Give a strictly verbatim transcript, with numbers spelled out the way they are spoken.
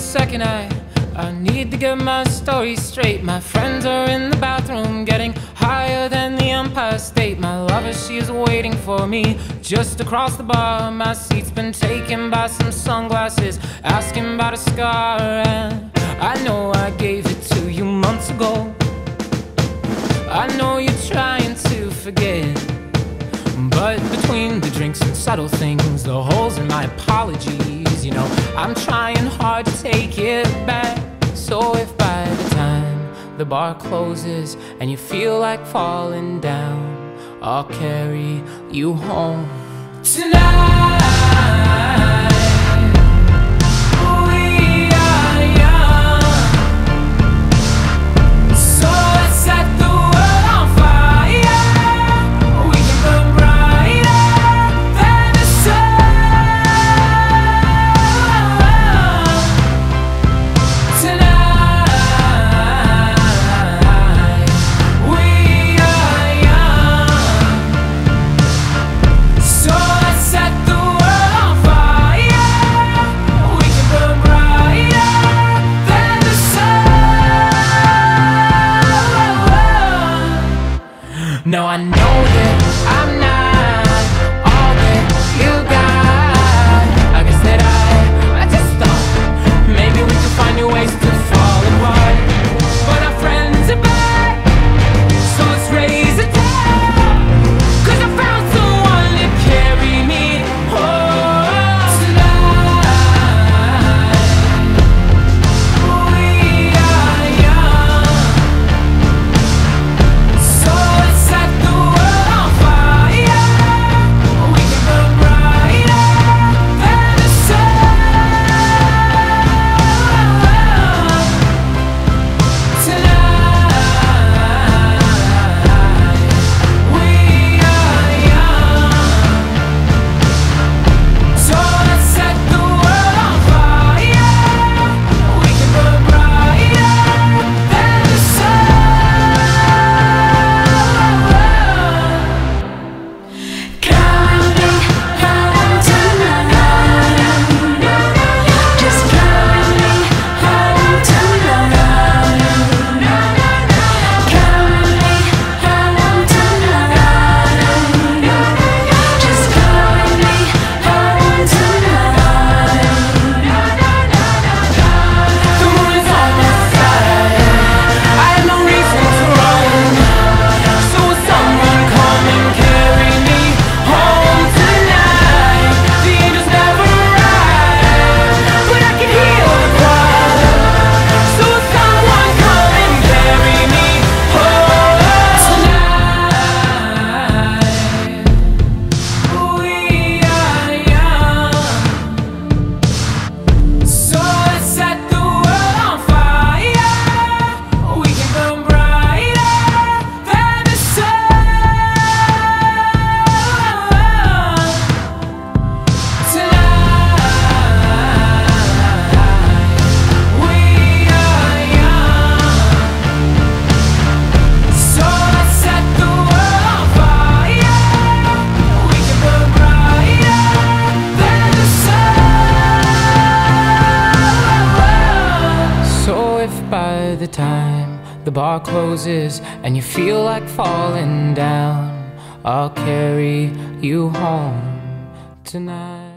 second, I I need to get my story straight. My friends are in the bathroom, getting higher than the Empire State. My lover, she is waiting for me just across the bar. My seat's been taken by some sunglasses, asking about a scar. And I know I gave it to you months ago. I know you're trying to forget, but between the drinks and subtle things, the holes in my apologies, you know, I'm trying hard to take it back. So if by the time the bar closes and you feel like falling down, I'll carry you home tonight. No, I know that I'm not. By the time the bar closes and you feel like falling down, I'll carry you home tonight.